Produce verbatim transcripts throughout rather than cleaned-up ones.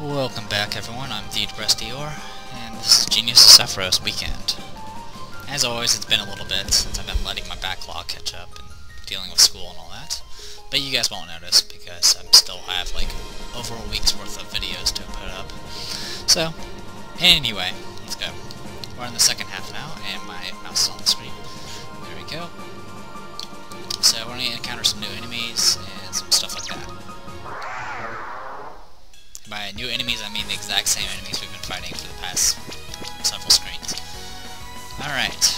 Welcome back, everyone. I'm TheDepressedEeyore, and this is Genius of Sappheiros Weekend. As always, it's been a little bit since I've been letting my backlog catch up and dealing with school and all that, but you guys won't notice because I'm still I have like over a week's worth of videos to put up. So, anyway, let's go. We're in the second half now, and my mouse is on the screen. There we go. So we're gonna encounter some new enemies and some stuff like that. By new enemies, I mean the exact same enemies we've been fighting for the past several screens. Alright.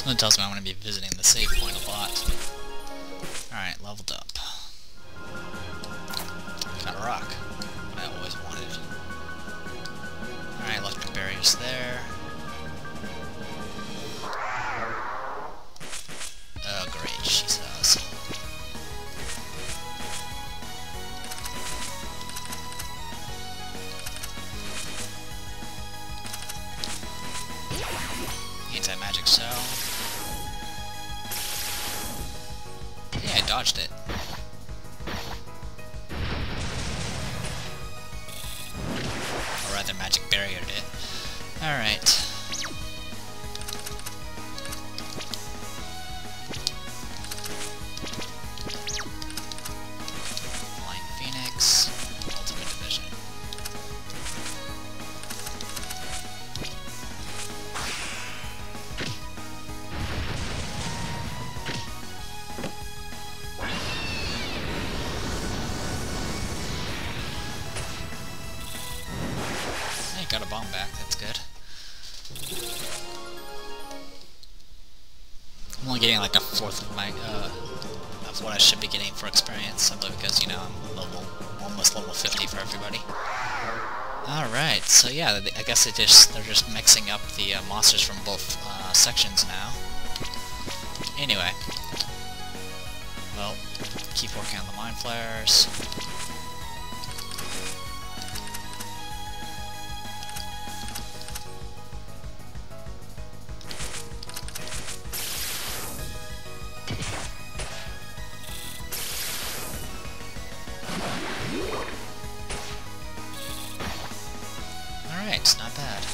Someone tells me I'm going to be visiting the save point a lot. Alright, leveled up. Got a rock. What I always wanted. Alright, electric barriers there. Oh great, she says. Anti-magic cell. Dodged it. Or rather, magic barriered it. Alright. Got a bomb back, that's good. I'm only getting like a fourth of my, uh, of what I should be getting for experience, simply because, you know, I'm level, almost level fifty for everybody. Alright, so yeah, I guess they just, they're just mixing up the uh, monsters from both uh, sections now. Anyway. Well, keep working on the Mind Flayers. Not bad.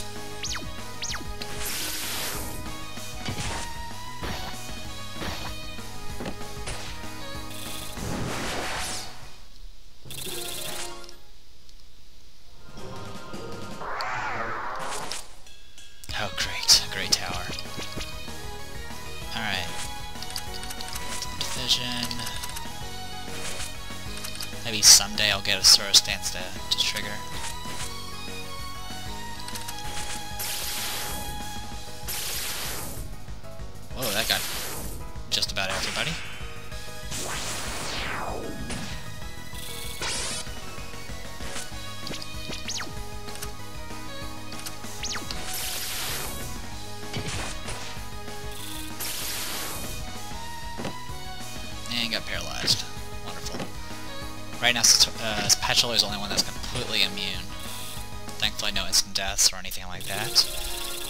Oh great, great tower. Alright. Division. Maybe someday I'll get a Saurus Dance to, to trigger. Whoa, that got just about everybody. And got paralyzed. Wonderful. Right now, uh, Patchouli is the only one that's completely immune. Thankfully, no instant deaths or anything like that.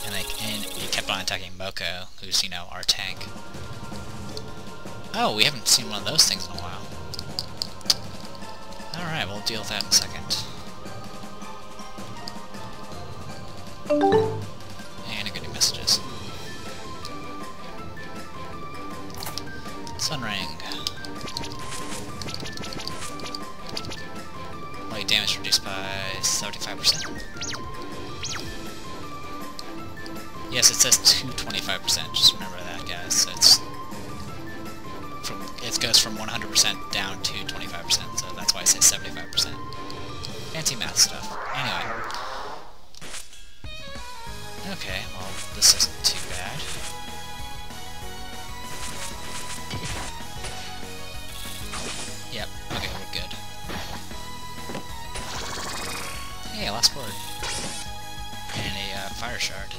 And, they, and he kept on attacking Moko, who's, you know, our tank. Oh, we haven't seen one of those things in a while. Alright, we'll deal with that in a second. And I got new messages. Sunring. Light damage reduced by seventy-five percent. Yes, it says two twenty-five percent, just remember that, guys. So it's from, it goes from one hundred percent down to twenty-five percent, so that's why I say seventy-five percent. Fancy math stuff. Anyway. Okay, well, this isn't too bad. Yep, okay, we're good. Hey, last word. And a uh, fire shard.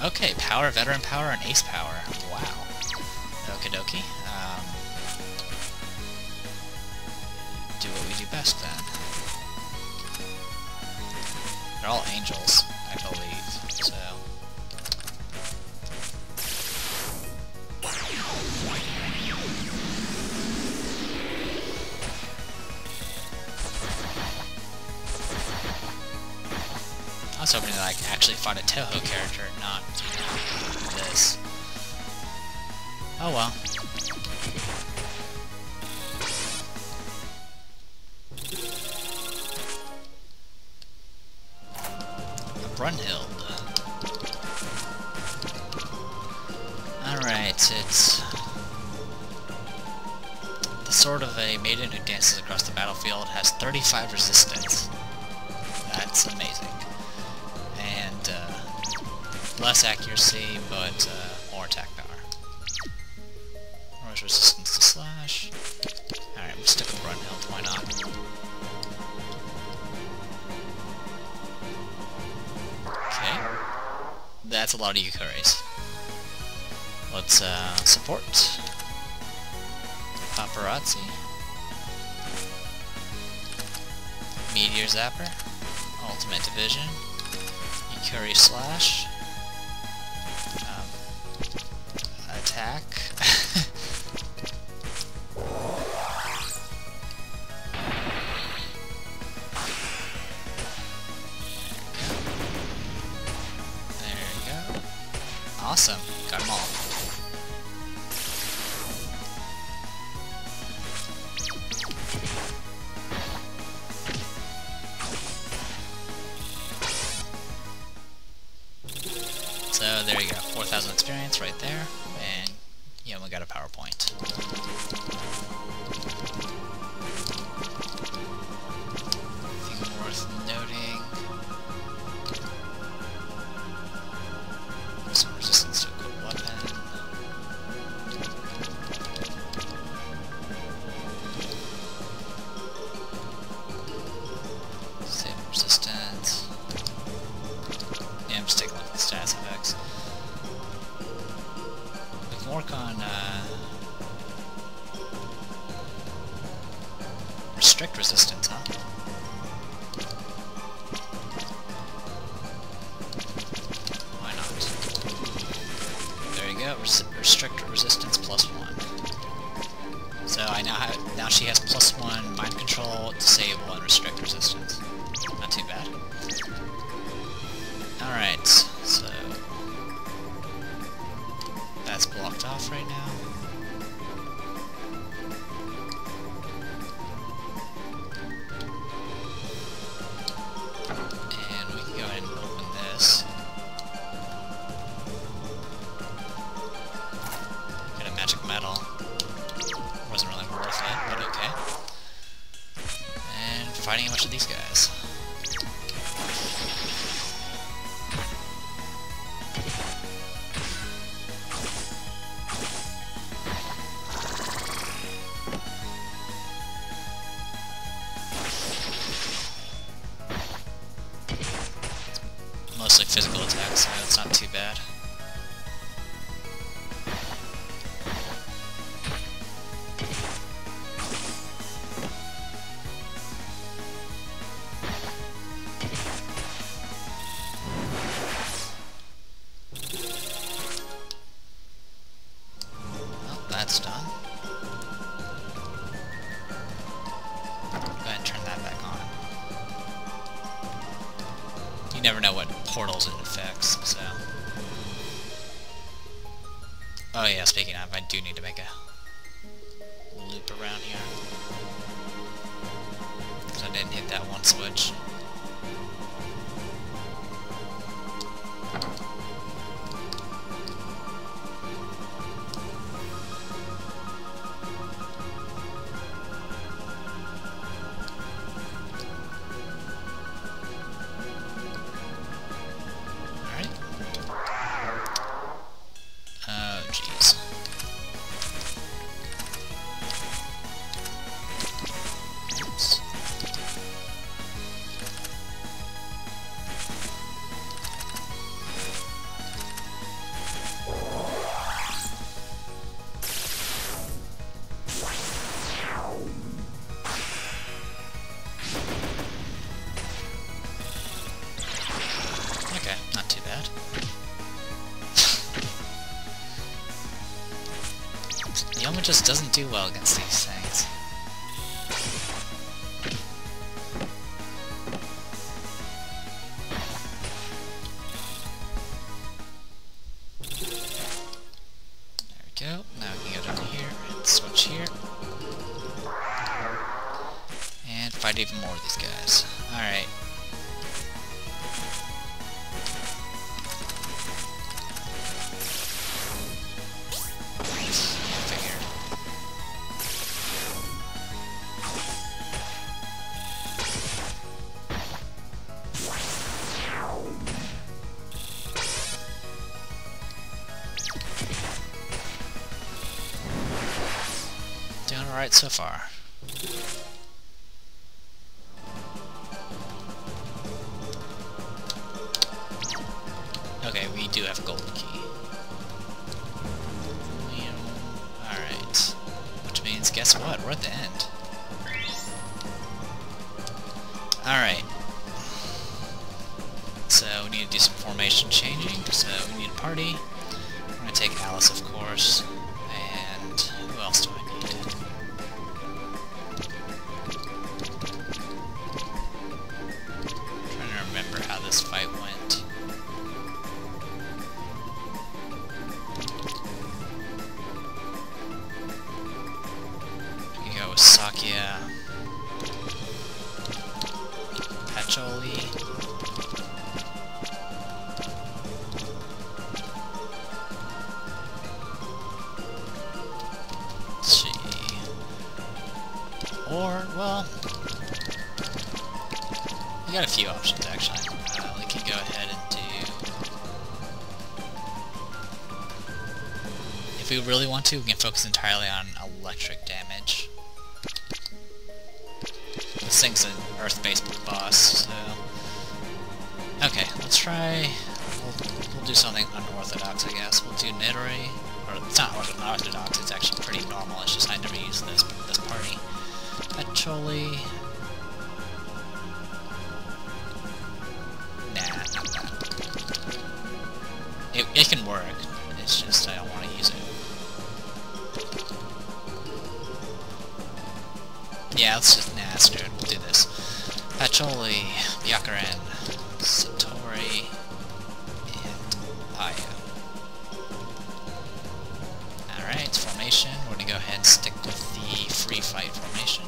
Okay, power, veteran power, and ace power. Wow. Okie dokie. Um, do what we do best then. They're all angels, I believe, so. I was hoping to like actually fight a Touhou character, not this. Oh well. Brunhild. Alright, it's the sword of a maiden who dances across the battlefield has thirty-five resistance. That's amazing. And uh, less accuracy, but uh, more attack power. More resistance to slash. Alright, we'll stick with Brunhild, why not? Okay. That's a lot of Yukuris. Let's uh, support. Paparazzi. Meteor Zapper. Ultimate Division. Yukari Slash. Um, attack. There you go. Awesome. Got them all. So there you go, four thousand experience right there, and you know, we got a PowerPoint. Anything worth noting? Some resistance to a good weapon. Save resistance. Stats effects. We can work on uh, restrict resistance, huh? Why not? There you go. Res restrict resistance plus one. So I now have now she has plus one mind control, disable, and restrict resistance. Not too bad. All right. So, that's blocked off right now. And we can go ahead and open this. Got a magic metal. Wasn't really worth it, but okay. And fighting a bunch of these guys. Mostly physical attacks, so that's not too bad. Well, that's done. Go ahead and turn that never know what portals it affects, so... Oh yeah, speaking of, I do need to make a loop around here. Because I didn't hit that one switch. Yoma just doesn't do well against these things. There we go. Now we can go down here and switch here. And fight even more of these guys. Alright. Alright so far. Okay, we do have a golden key. Alright. Which means, guess what? We're at the end. Alright. So, we need to do some formation changing, so we need a party. We're going to take Alice, of course. And who else do I need? This fight went. We go with Sakuya, Patchouli, she, or well, we got a few options actually. Can go ahead and do... If we really want to, we can focus entirely on electric damage. This thing's an earth-based boss, so... Okay, let's try... We'll, we'll do something unorthodox, I guess. We'll do Nidori... Or, it's not unorthodox, it's actually pretty normal, it's just I never use this, this party. Actually... It, it can work, it's just I don't want to use it. Yeah, let's just, nah, let's do it, we'll do this. Patchouli, Byakuren, Satori, and Aya. Alright, formation, we're going to go ahead and stick with the free fight formation.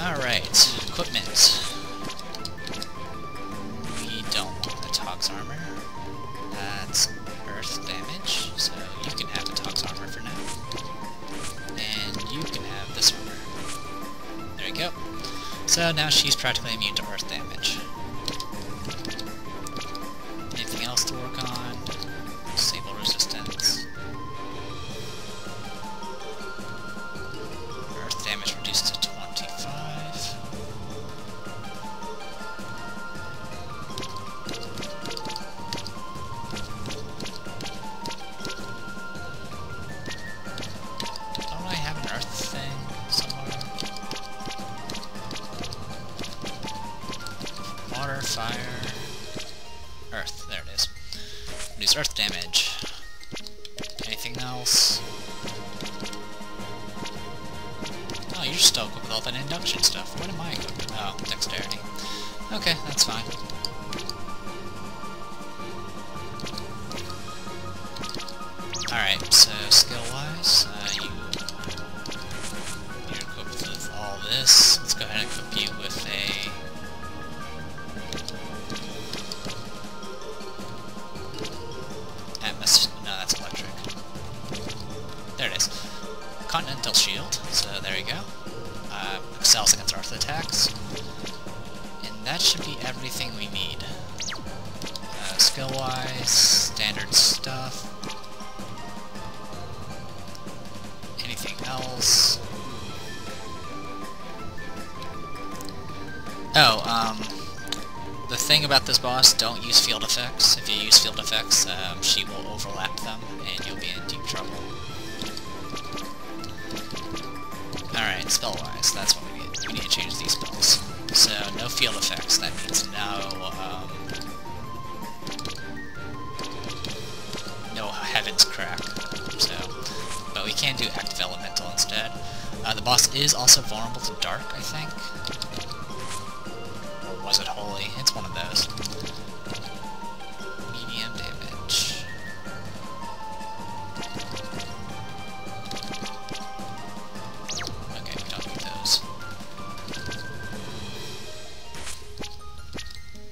Alright, equipment. Armor. That's earth damage, so you can have the Tox armor for now. And you can have this armor. There you go. So now she's practically immune to earth damage. Anything else to work on? Disable resistance. Earth damage reduced to twenty-five. Earth damage. Anything else? Oh, you're you're stuck with all that induction stuff. What am I equipped? Oh, dexterity. Okay, that's fine. Alright, so skill-wise, uh, you, you're equipped with all this. Let's go ahead and equip you with a... Atmos... No, that's electric. There it is. Continental Shield, so there you go. Uh, excels against earth attacks. And that should be everything we need. Uh, skill-wise, standard stuff. Else. Oh, um, the thing about this boss, don't use field effects. If you use field effects, um, she will overlap them and you'll be in deep trouble. Alright, spell-wise, that's what we need. We need to change these spells. So, no field effects, that means no, um, no Heaven's Crack, so, but we can do Active Element. Instead. Uh, the boss is also vulnerable to dark, I think. Or was it holy? It's one of those. Medium damage. Okay, we don't need those.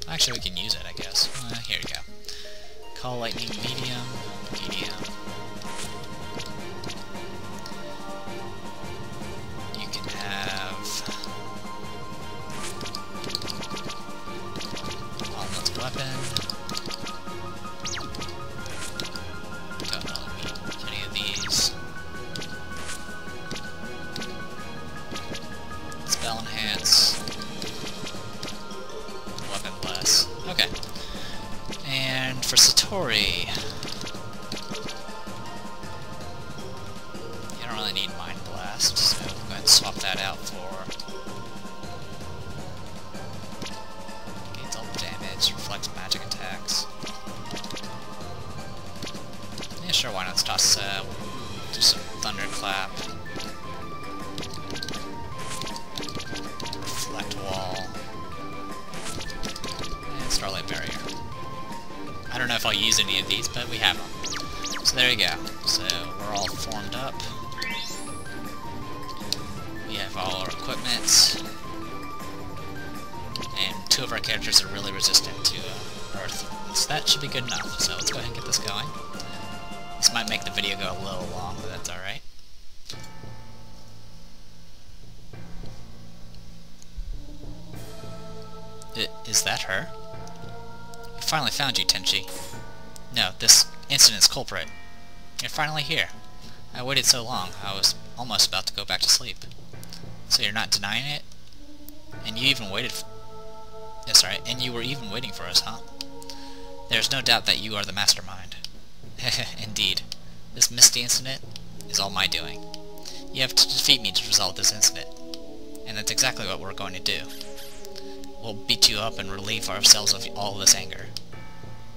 Actually, we can use it, I guess. Uh, here we go. Call lightning medium, medium. Is that her? We finally found you, Tenshi. No, this incident's culprit. You're finally here. I waited so long, I was almost about to go back to sleep. So you're not denying it? And you even waited for... That's right, and you were even waiting for us, huh? There's no doubt that you are the mastermind. Indeed. This Misty incident is all my doing. You have to defeat me to resolve this incident. And that's exactly what we're going to do. We'll beat you up and relieve ourselves of all this anger.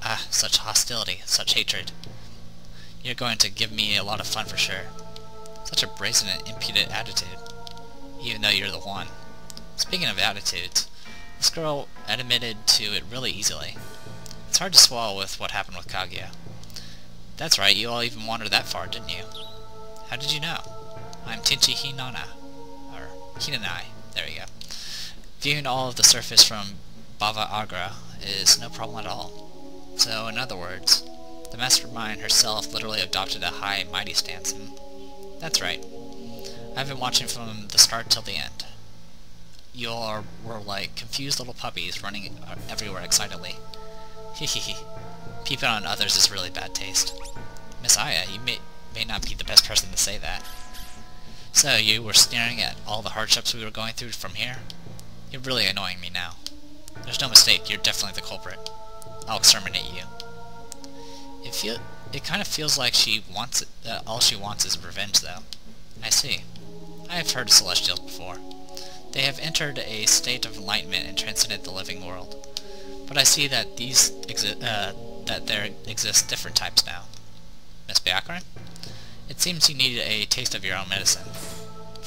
Ah, such hostility, such hatred. You're going to give me a lot of fun for sure. Such a brazen and impudent attitude. Even though you're the one. Speaking of attitudes, this girl admitted to it really easily. It's hard to swallow with what happened with Kaguya. That's right, you all even wandered that far, didn't you? How did you know? I'm Tenshi Hinanai. Or Hinanai. There you go. Viewing all of the surface from Bava Agra is no problem at all. So, in other words, the mastermind herself literally adopted a high and mighty stance. And that's right. I've been watching from the start till the end. You all were like confused little puppies running everywhere excitedly. Hehehe. Peeping on others is really bad taste. Miss Aya, you may, may not be the best person to say that. So, you were staring at all the hardships we were going through from here? You're really annoying me now. There's no mistake, you're definitely the culprit. I'll exterminate you. It feel it kind of feels like she wants it, uh, all she wants is revenge, though. I see. I have heard of Celestials before. They have entered a state of enlightenment and transcended the living world. But I see that these exi uh, that there exist different types now. Miss Byakuren? It seems you needed a taste of your own medicine.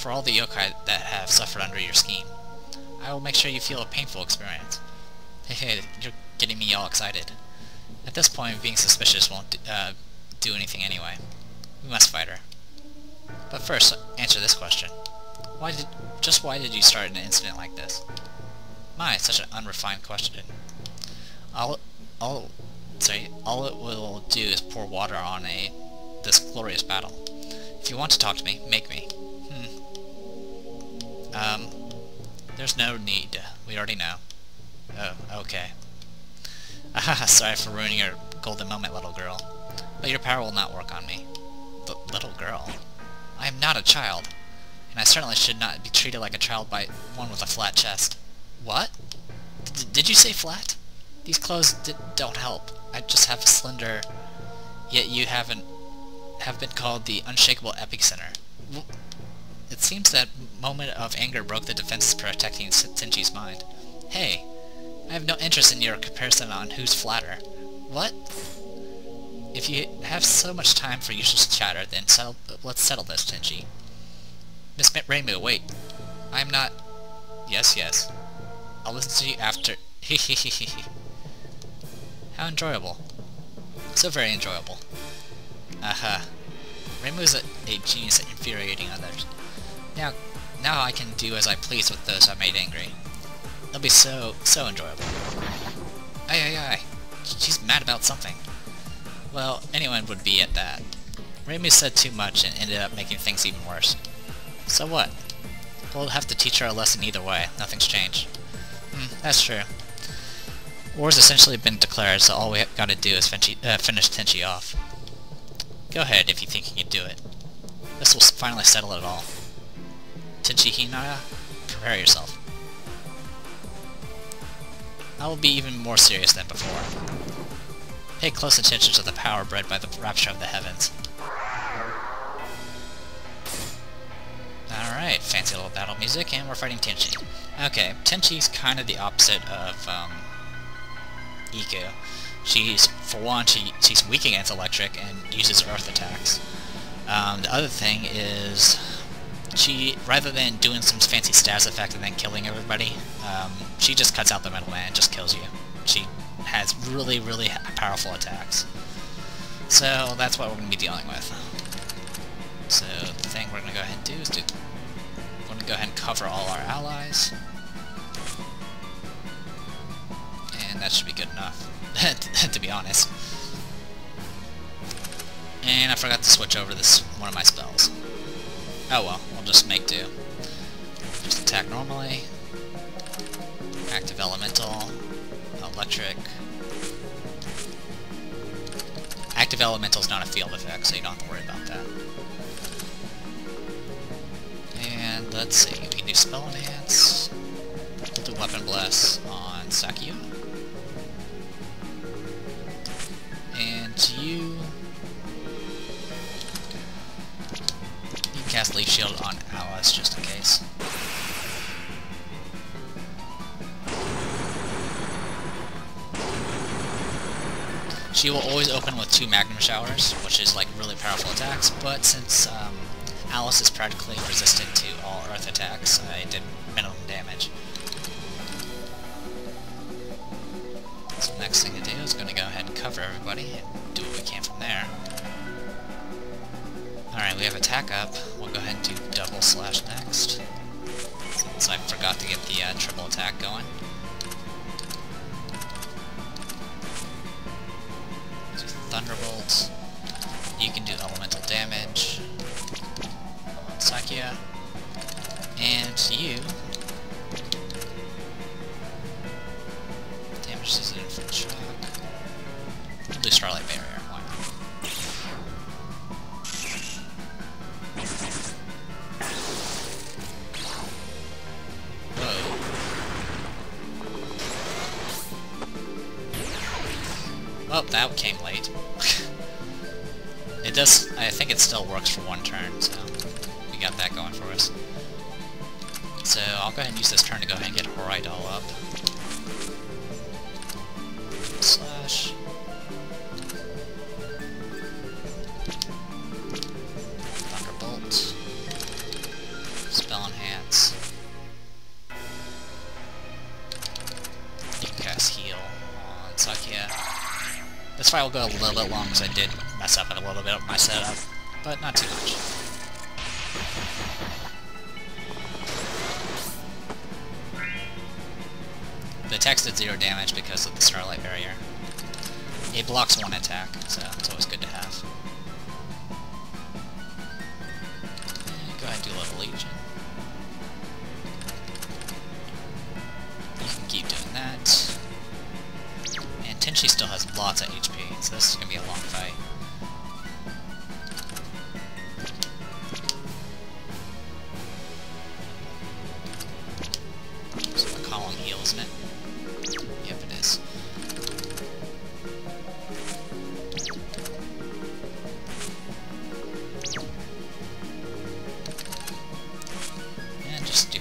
for all the yokai that have suffered under your scheme. I will make sure you feel a painful experience. Hehe, you're getting me all excited. At this point, being suspicious won't do, uh, do anything anyway. We must fight her. But first, answer this question. Why did, just why did you start an incident like this? My, such an unrefined question. All, all, sorry, all it will do is pour water on a this glorious battle. If you want to talk to me, make me. Hmm. Um, there's no need. We already know. Oh, okay. Ah, sorry for ruining your golden moment, little girl. But your power will not work on me. The little girl? I am not a child, and I certainly should not be treated like a child by one with a flat chest. What? D did you say flat? These clothes d don't help. I just have a slender... Yet you haven't... have been called the unshakable epicenter. It seems that moment of anger broke the defenses protecting Tenchi's mind. Hey, I have no interest in your comparison on who's flatter. What? If you have so much time for useless chatter, then settle, let's settle this, Tenshi. Miss Reimu, wait. I'm not... Yes, yes. I'll listen to you after... How enjoyable. So very enjoyable. Aha. Uh-huh. Reimu is a, a genius at infuriating others. Now, now I can do as I please with those I made angry. It'll be so, so enjoyable. Aye, aye, aye. She's mad about something. Well, anyone would be at that. Reimu said too much and ended up making things even worse. So what? We'll have to teach her a lesson either way. Nothing's changed. Hmm, that's true. War's essentially been declared, so all we have gotta do is finish, uh, finish Tenshi off. Go ahead if you think you can do it. This will finally settle it all. Tenshi Hinanai, prepare yourself. I will be even more serious than before. Pay close attention to the power bred by the rapture of the heavens. Alright, fancy little battle music, and we're fighting Tenshi. Okay, Tenshi's kind of the opposite of, um... Iku. She's, for one, she, she's weak against electric and uses earth attacks. Um, the other thing is... She, rather than doing some fancy status effect and then killing everybody, um, she just cuts out the middleman and just kills you. She... has really, really powerful attacks. So that's what we're going to be dealing with. So the thing we're going to go ahead and do is do... We're going to go ahead and cover all our allies. And that should be good enough, to be honest. And I forgot to switch over this one of my spells. Oh well, we'll just make do. Just attack normally. Active elemental. Electric. Active elemental is not a field effect, so you don't have to worry about that. And let's see, we can do spell enhance. We'll do weapon bless on Sakuya. And you. You cast leaf shield on Alice just in case. She will always open with two Magnum Showers, which is like really powerful attacks, but since um, Alice is practically resistant to all Earth attacks, I did minimum damage. So next thing to do is going to go ahead and cover everybody and do what we can from there. Alright, we have attack up. We'll go ahead and do double slash next. Since I forgot to get the uh, triple attack going. Thunderbolts. You can do elemental damage on Sakuya. And you... Damage to the infant shock. We'll do Starlight Barrier. Why not? Whoa. Well, that came late. It does... I think it still works for one turn, so... We got that going for us. So, I'll go ahead and use this turn to go ahead and get Horaidol all up. Slash... Thunderbolt. selling hats. Deep cast heal on Sakuya. This fight will go a little bit long because I did mess up a little bit with my setup, but not too much. The attacks did zero damage because of the Starlight Barrier. It blocks one attack, so it's always good to have. Go ahead and do level Legion. You can keep doing that. And Tenshi still has lots of H P, so this is going to be a long fight. So my column heals, isn't it? Yep, it is.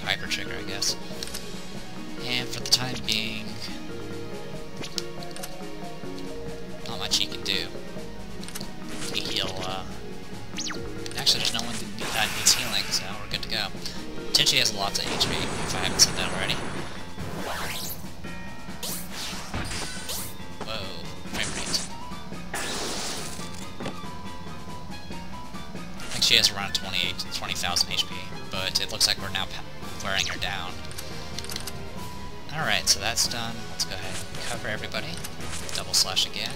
Hyper trigger, I guess. And for the time being, not much he can do. He heal, uh... Actually, there's no one that needs healing, so we're good to go. Tenshi has lots of H P, if I haven't said that already. Whoa, frame rate. I think she has around twenty thousand H P, but it looks like we're now wearing her down. Alright, so that's done. Let's go ahead and cover everybody. Double slash again.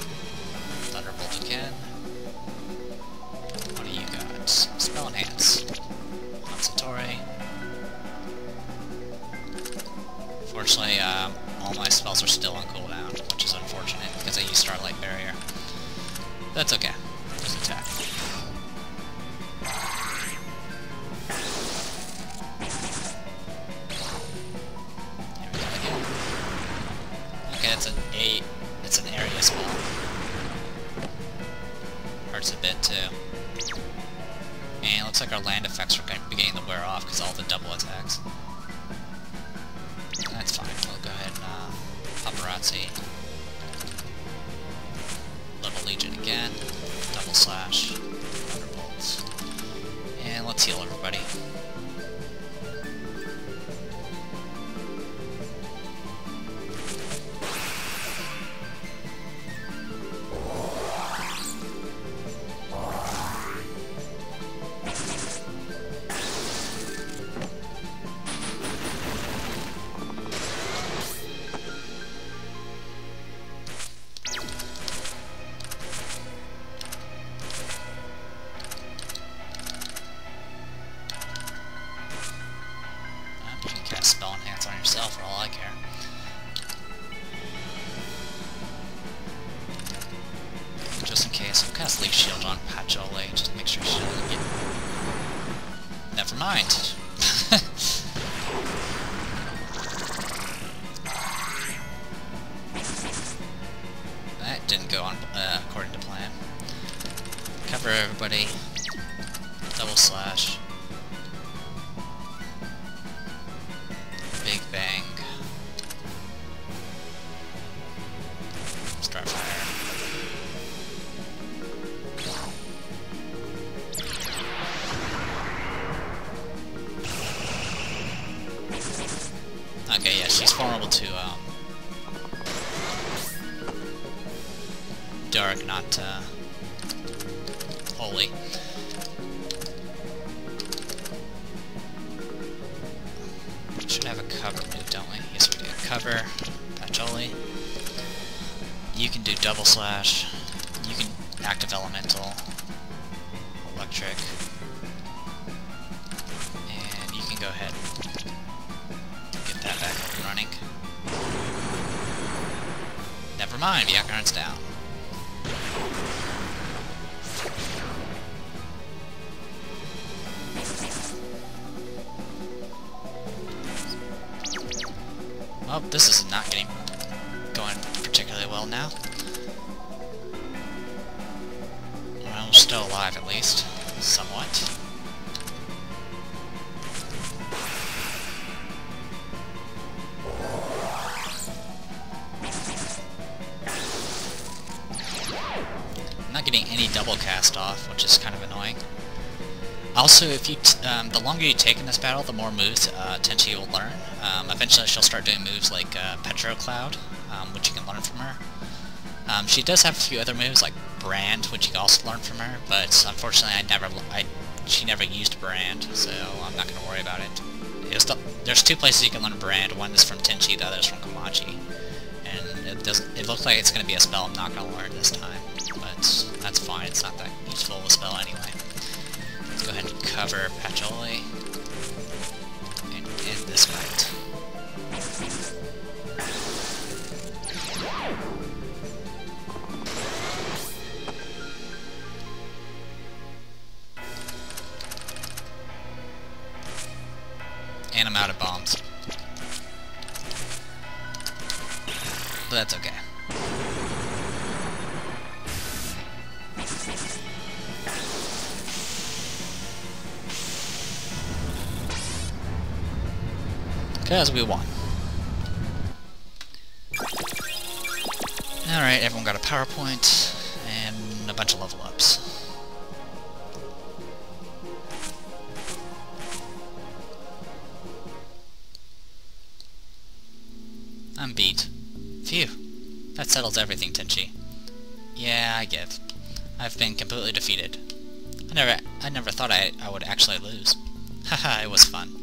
Thunderbolt again. What do you got? Spell enhance. On Satori. Fortunately, um, all my spells are still on cooldown, which is unfortunate because I used Starlight Barrier. That's okay. Just attack. Not, uh, holy. We should have a cover move, don't we? Yes, we do. Cover, Patchouli. You can do double slash. You can active elemental, electric. And you can go ahead and get that back up and running. Never mind, Byakaran's down. Oh, this is not getting going particularly well now. Well, we're still alive at least. Somewhat. I'm not getting any double cast off, which is kind of annoying. Also, if you t um, the longer you take in this battle, the more moves uh, Tenshi will learn. Um, eventually she'll start doing moves like uh, Petro Cloud, um, which you can learn from her. Um, she does have a few other moves like Brand, which you can also learn from her, but unfortunately I never, I, she never used Brand, so I'm not going to worry about it. Still, there's two places you can learn Brand. One is from Tenshi, the other is from Komachi. And it doesn't. It looks like it's going to be a spell I'm not going to learn this time, but that's fine. It's not that useful of a spell anyway. Let's go ahead and cover Patchouli and end this fight. And I'm out of bombs. But that's okay. Because we won. Alright, everyone got a PowerPoint and a bunch of level ups. I'm beat. Phew. That settles everything, Tenshi. Yeah, I give. I've been completely defeated. I never I never thought I, I would actually lose. Haha, it was fun.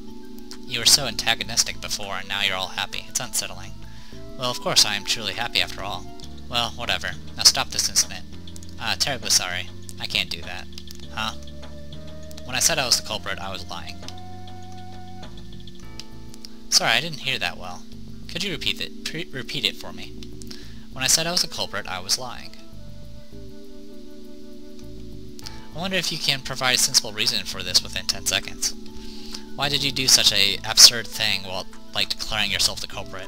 You were so antagonistic before, and now you're all happy. It's unsettling. Well, of course I am truly happy after all. Well, whatever. Now stop this incident. Uh, terribly sorry. I can't do that. Huh? When I said I was the culprit, I was lying. Sorry, I didn't hear that well. Could you repeat it? Pre repeat it for me. When I said I was a culprit, I was lying. I wonder if you can provide a sensible reason for this within ten seconds. Why did you do such a absurd thing while like declaring yourself the culprit?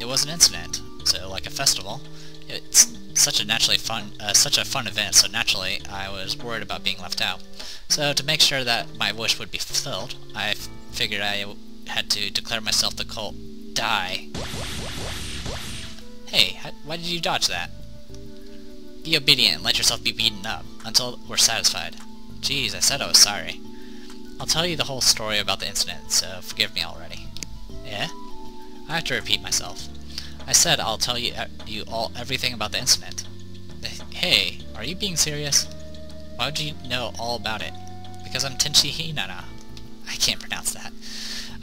It was an incident, so like a festival. It's such a naturally fun, uh, such a fun event. So naturally, I was worried about being left out. So to make sure that my wish would be fulfilled, I f figured I w had to declare myself the cult. Die. Hey, why did you dodge that? Be obedient and let yourself be beaten up until we're satisfied. Jeez, I said I was sorry. I'll tell you the whole story about the incident, so forgive me already. Eh? I have to repeat myself. I said I'll tell you, you all everything about the incident. Hey, are you being serious? Why would you know all about it? Because I'm Tenshi Hinanai. I can't pronounce that.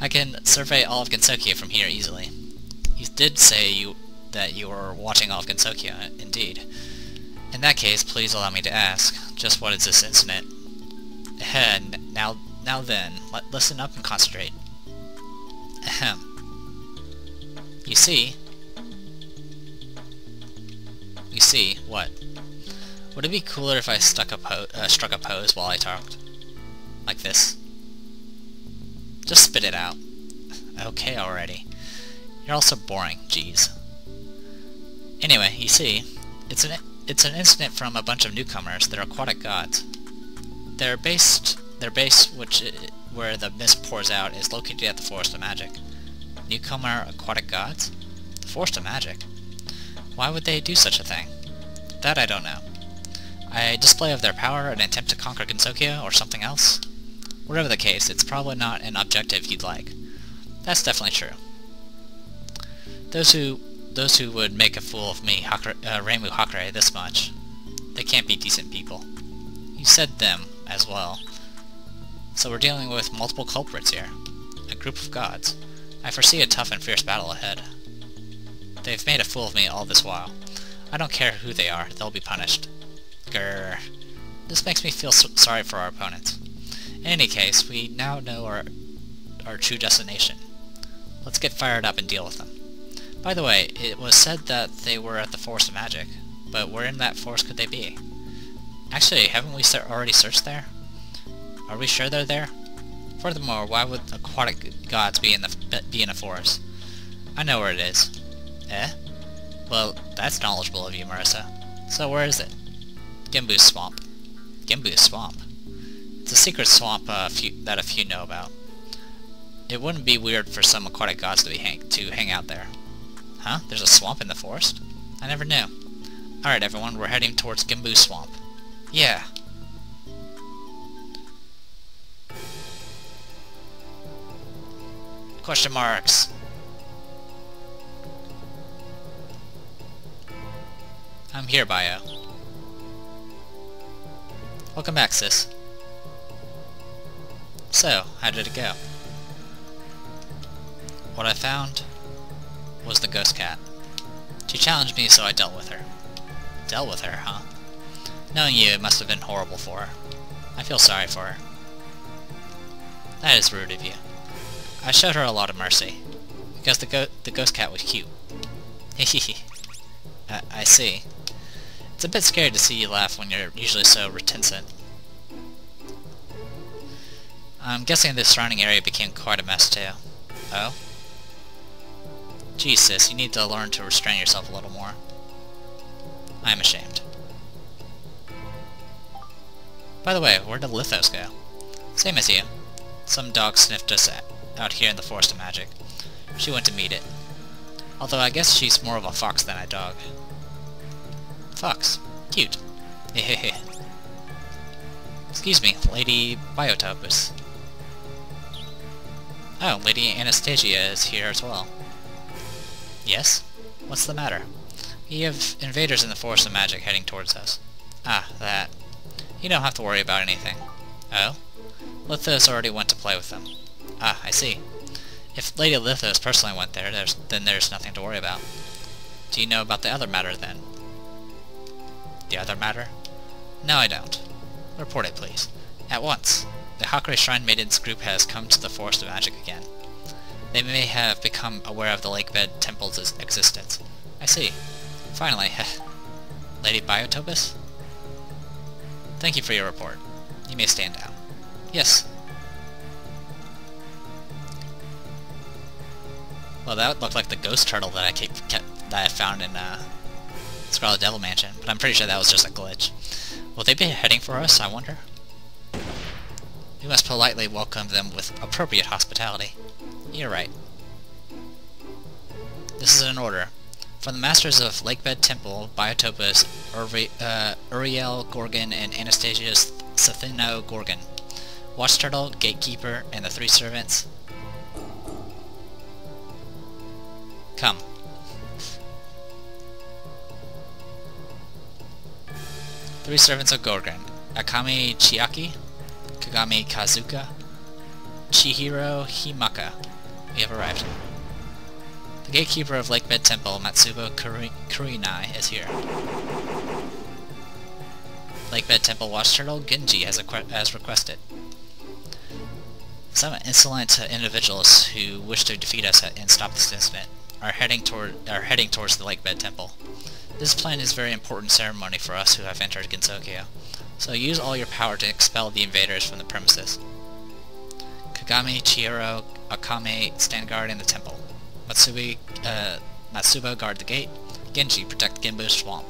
I can survey all of Gensokyo from here easily. You did say you that you were watching all of Gensokyo, indeed. In that case, please allow me to ask, just what is this incident? Ahem, now, now then, let, listen up and concentrate. Ahem. You see... You see, what? Would it be cooler if I stuck a po uh, struck a pose while I talked? Like this? Just spit it out. Okay, already. You're all so boring, jeez. Anyway, you see, it's an it's an incident from a bunch of newcomers. They're aquatic gods. Their base, their base, which it, where the mist pours out, is located at the Forest of Magic. Newcomer aquatic gods? The Forest of Magic? Why would they do such a thing? That I don't know. A display of their power, an attempt to conquer Gensokyo, or something else? Whatever the case, it's probably not an objective you'd like. That's definitely true. Those who those who would make a fool of me, Hakure, uh, Reimu Hakure, this much, they can't be decent people. You said them as well. So we're dealing with multiple culprits here. A group of gods. I foresee a tough and fierce battle ahead. They've made a fool of me all this while. I don't care who they are, they'll be punished. Grrr. This makes me feel so sorry for our opponents. In any case, we now know our our true destination. Let's get fired up and deal with them. By the way, it was said that they were at the Forest of Magic, but where in that forest could they be? Actually, haven't we already searched there? Are we sure they're there? Furthermore, why would aquatic gods be in the be in a forest? I know where it is. Eh? Well, that's knowledgeable of you, Marissa. So where is it? Genbu Swamp. Genbu Swamp. It's a secret swamp uh, few, that a few know about. It wouldn't be weird for some aquatic gods to be hang to hang out there. Huh? There's a swamp in the forest? I never knew. Alright everyone, we're heading towards Genbu Swamp. Yeah. Question marks. I'm here, Bio. Welcome back, sis. So, how did it go? What I found was the ghost cat. She challenged me, so I dealt with her. Dealt with her, huh? Knowing you, it must have been horrible for her. I feel sorry for her. That is rude of you. I showed her a lot of mercy, because the, go the ghost cat was cute. Hehehe. I, I see. It's a bit scary to see you laugh when you're usually so reticent. I'm guessing the surrounding area became quite a mess too. Oh? Geez, sis, you need to learn to restrain yourself a little more. I'm ashamed. By the way, where did Lithos go? Same as you. Some dog sniffed us at, out here in the Forest of Magic. She went to meet it. Although I guess she's more of a fox than a dog. Fox. Cute. Hehehe. Excuse me, Lady Biotopus. Oh, Lady Anastasia is here as well. Yes? What's the matter? We have invaders in the Forest of Magic heading towards us. Ah, that. You don't have to worry about anything. Oh? Lithos already went to play with them. Ah, I see. If Lady Lithos personally went there, there's, then there's nothing to worry about. Do you know about the other matter, then? The other matter? No, I don't. Report it, please. At once. The Hakure Shrine Maidens group has come to the Forest of Magic again. They may have become aware of the Lakebed Temple's existence. I see. Finally, heh. Lady Biotopus? Thank you for your report. You may stand down. Yes. Well, that looked like the ghost turtle that I kept, kept that I found in uh, Scarlet Devil Mansion, but I'm pretty sure that was just a glitch. Will they be heading for us, I wonder? We must politely welcome them with appropriate hospitality. You're right. This is an order. From the masters of Lakebed Temple, Biotopus, Uri uh, Uriel Gorgon, and Anastasius Satheno Gorgon. Watch Turtle, Gatekeeper, and the three servants. Come. Three servants of Gorgon. Akami Chiaki, Kagami Kazuka, Chihiro Himaka. We have arrived. The gatekeeper of Lakebed Temple, Matsubo Kurinai, is here. Lakebed Temple Watch Turtle Genji has, has requested. Some insolent individuals who wish to defeat us and stop this incident are heading toward are heading towards the Lakebed Temple. This plan is a very important ceremony for us who have entered Gensokyo, so use all your power to expel the invaders from the premises. Kagami, Chihiro, Akame stand guard in the temple. Matsubi, uh, Matsubo guard the gate. Genji protect Genbu Swamp.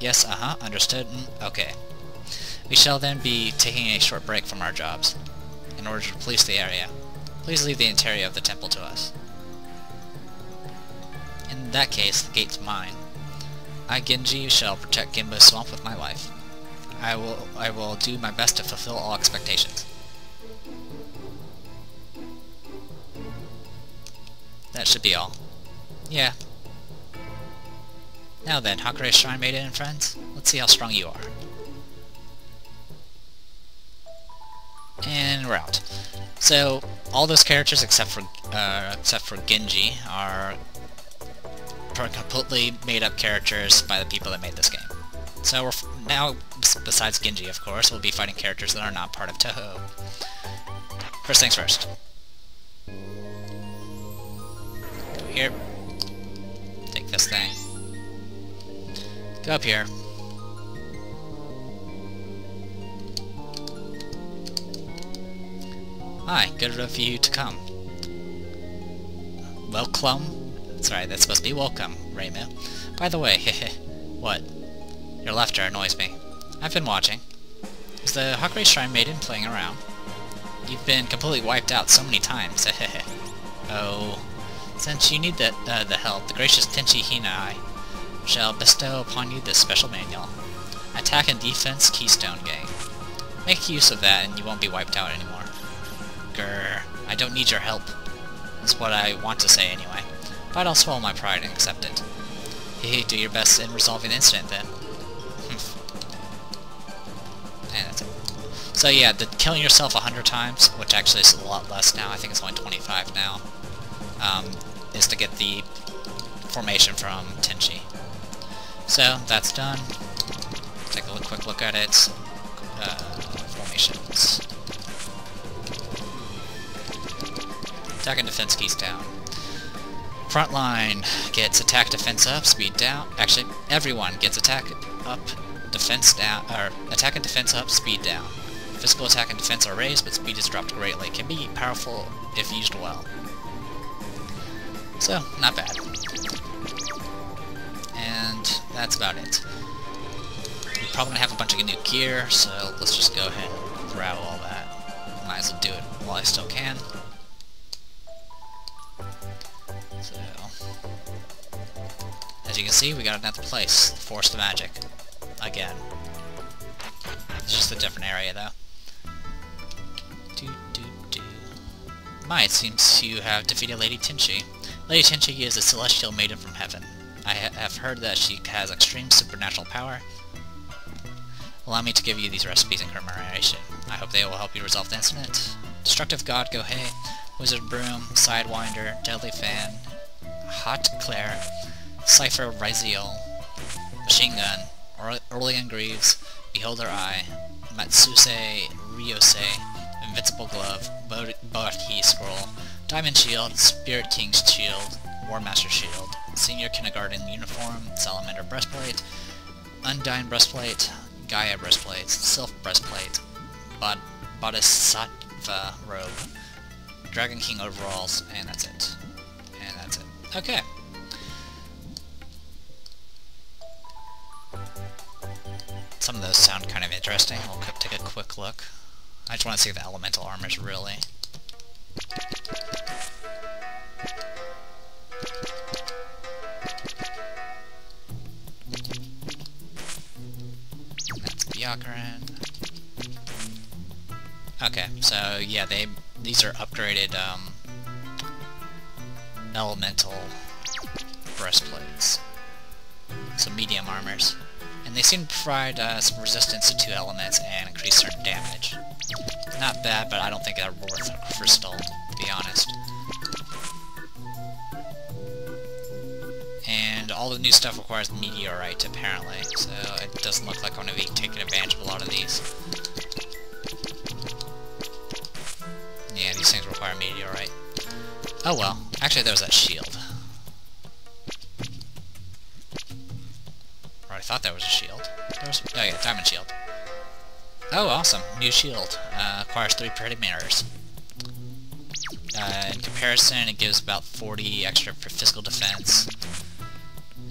Yes, uh-huh, understood, mm, okay. We shall then be taking a short break from our jobs. In order to police the area, please leave the interior of the temple to us. In that case, the gate's mine. I, Genji, shall protect Genbu Swamp with my life. I will I will do my best to fulfill all expectations. That should be all. Yeah. Now then, Hakure Shrine Maiden and friends, let's see how strong you are. And we're out. So all those characters except for uh, except for Genji are completely made up characters by the people that made this game. So we're f now, besides Genji of course, we'll be fighting characters that are not part of Touhou. First things first. Go here. Take this thing. Go up here. Hi, good of you to come. Welcome. Sorry, that's supposed to be welcome, Reimu. By the way, hehe, what? Your laughter annoys me. I've been watching. Is the Hakure Shrine Maiden playing around? You've been completely wiped out so many times, hehe. Oh. Since you need the, uh, the help, the gracious Tenshi Hinanai shall bestow upon you this special manual. Attack and Defense Keystone Game. Make use of that and you won't be wiped out anymore. Grrr, I don't need your help. That's what I want to say anyway. But I'll swallow my pride and accept it. Hehe, do your best in resolving the incident then. And that's it. So yeah, the killing yourself a hundred times, which actually is a lot less now, I think it's only twenty-five now, um, is to get the formation from Tenshi. So, that's done. Take a look, quick look at it. Uh, formations. Attack and defense keys down. Front line gets attack, defense up, speed down. Actually, everyone gets attack up, defense down, or attack and defense up, speed down. Physical attack and defense are raised, but speed is dropped greatly. Can be powerful if used well. So, not bad. And that's about it. We're probably gonna have a bunch of new gear, so let's just go ahead and grab all that. Might as well do it while I still can. So, as you can see, we got another place, the Forest of Magic, again. It's just a different area, though. Do do do. My, it seems you have defeated Lady Tenshi. Lady Tenshi is a celestial maiden from heaven. I ha have heard that she has extreme supernatural power. Allow me to give you these recipes in commemoration. I hope they will help you resolve the incident. Destructive God Gohei, Wizard Broom, Sidewinder, Deadly Fan, Hot Claire, Cypher Riziel, Machine Gun, Orlean Greaves, Beholder Eye, Matsuse Ryosei, Invincible Glove, Boaki Scroll, Diamond Shield, Spirit King's Shield, War Master Shield, Senior Kindergarten Uniform, Salamander Breastplate, Undyne Breastplate, Gaia Breastplate, Sylph Breastplate, Bod Bodhisattva Robe, Dragon King Overalls, and that's it. And that's it. Okay. Some of those sound kind of interesting. We'll take a quick look. I just want to see the elemental armors, really. That's Byakuren. Okay, so yeah, they these are upgraded um, elemental breastplates. Some medium armors. And they seem to provide uh, some resistance to two elements and increase certain damage. Not bad, but I don't think they're worth a crystal, to be honest. And all the new stuff requires meteorite, apparently, so it doesn't look like I'm going to be taking advantage of a lot of these. Yeah, these things require meteorite. Oh well. Actually, there was that shield. I thought that was a shield. There was, oh yeah, diamond shield. Oh, awesome. New shield. Uh, acquires three parameters. Uh, in comparison, it gives about forty extra for physical defense.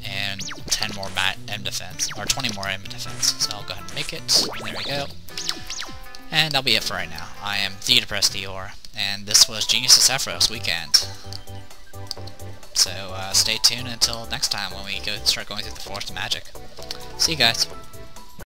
And ten more M defense. Or twenty more M defense. So I'll go ahead and make it. There we go. And that'll be it for right now. I am TheDepressedEeyore. And this was Genius of Sappheiros Weekend. So uh, stay tuned until next time when we go start going through the Forest of Magic. See you guys!